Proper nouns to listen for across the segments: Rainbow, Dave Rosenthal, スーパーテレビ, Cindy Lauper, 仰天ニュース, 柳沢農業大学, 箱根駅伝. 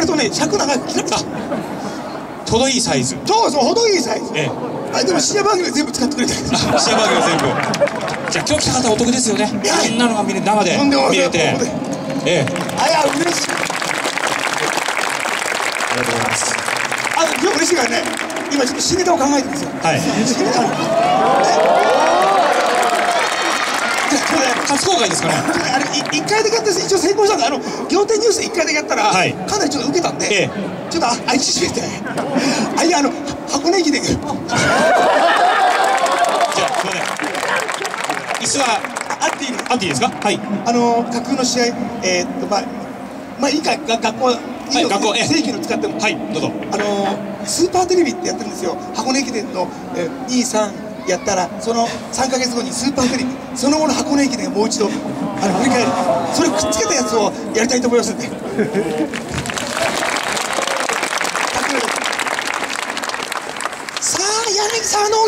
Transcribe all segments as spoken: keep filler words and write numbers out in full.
けるとね、尺長く切られた。ちょうどいいサイズ。そうそう、程いいサイズ。ええ。あ、でも試写番組全部使ってくれた。試写番組全部。じゃあ今日来た方お得ですよね。みんなのが見れ生で見れて。ええ。あや嬉しい。ありがとうございます。あ、今日嬉しいからね。今ちょっと新ネタを考えてますよ。はい。新ネタ。初公開ですから。あれ一回だけやって一応成功したんで、あの仰天ニュース一回だけやったらかなりちょっと受けたんで、ちょっとあいつしめて。あいやあの。箱根駅伝。じゃあ、すみません。椅子はあっていい、あっていいですか。はい。あの架空の試合、えっとまあまあいいか学校はい学校え正規の使ってもはいどうぞ。あのスーパーテレビってやってるんですよ。箱根駅伝のに、さんやったらそのさんかげつごにスーパーテレビその後の箱根駅伝をもう一度あの振り返る。それをくっつけたやつをやりたいと思いますんで。柳沢農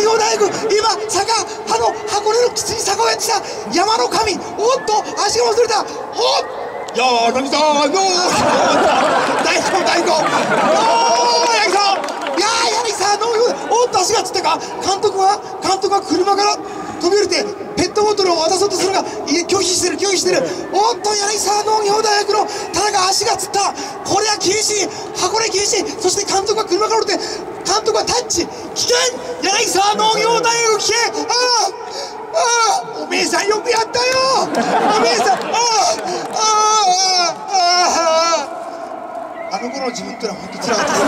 業大学、今、坂、あの箱根のきつい坂をやってきた山の神、おっと、足が忘れた、おっ、柳沢農業大学の大根、おー、柳沢、いやー、柳沢農業、おっと、足がつったか、監督は、監督は車から飛び降りて、ペットボトルを渡そうとするが、いや、拒否してる、拒否してる、おっと、柳沢農業大学の田中、足がつった、これは厳しい、箱根厳しい、そして監督は車から降りて、監督はタッチ、危険、柳沢農業大学危険、ああ、ああ、おめえさんよくやったよ、おめえさん、ああ、ああ、ああ、あの頃の自分ってのは本当つらかったで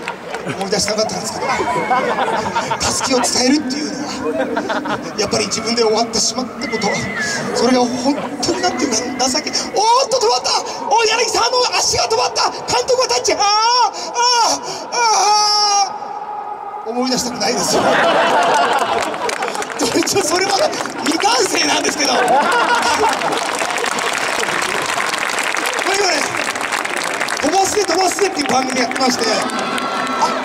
す。思い出しなかったんですけど、助けを伝えるっていうのは、やっぱり自分で終わってしまったこと、それが本当になんていうか、情け、おーっと止まった、おー、柳沢の足が止まった、監督はタッチ、あー、あー、あー、思い出したくないですよ。一応、それまだ未完成なんですけど。飛ばすで飛ばすでっていう番組やってまして、あ、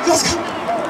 いきますか。